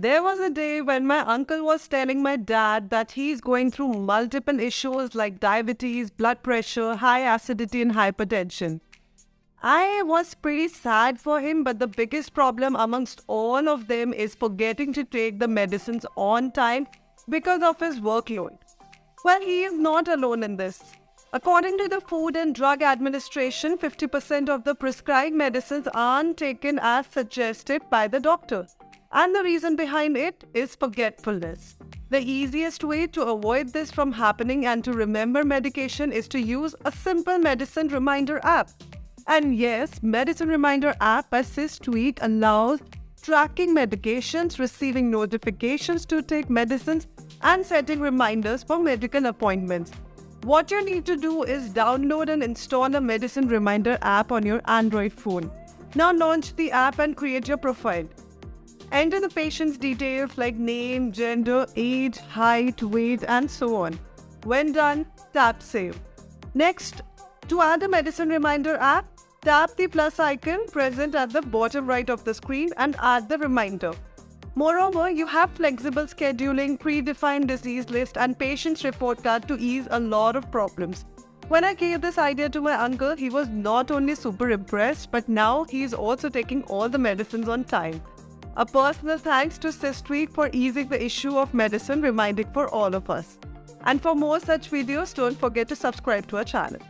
There was a day when my uncle was telling my dad that he's going through multiple issues like diabetes, blood pressure, high acidity and hypertension. I was pretty sad for him, but the biggest problem amongst all of them is forgetting to take the medicines on time because of his workload. Well, he is not alone in this. According to the Food and Drug Administration, 50% of the prescribed medicines aren't taken as suggested by the doctor. And the reason behind it is forgetfulness. The easiest way to avoid this from happening and to remember medication is to use a simple Medicine Reminder app. And yes, Medicine Reminder app by Systweak allows tracking medications, receiving notifications to take medicines, and setting reminders for medical appointments. What you need to do is download and install a Medicine Reminder app on your Android phone. Now launch the app and create your profile. Enter the patient's details like name, gender, age, height, weight, and so on. When done, tap Save. Next, to add a Medicine Reminder app, tap the plus icon present at the bottom right of the screen and add the reminder. Moreover, you have flexible scheduling, predefined disease list, and patient's report card to ease a lot of problems. When I gave this idea to my uncle, he was not only super impressed, but now he is also taking all the medicines on time. A personal thanks to Systweak for easing the issue of medicine reminding for all of us. And for more such videos, don't forget to subscribe to our channel.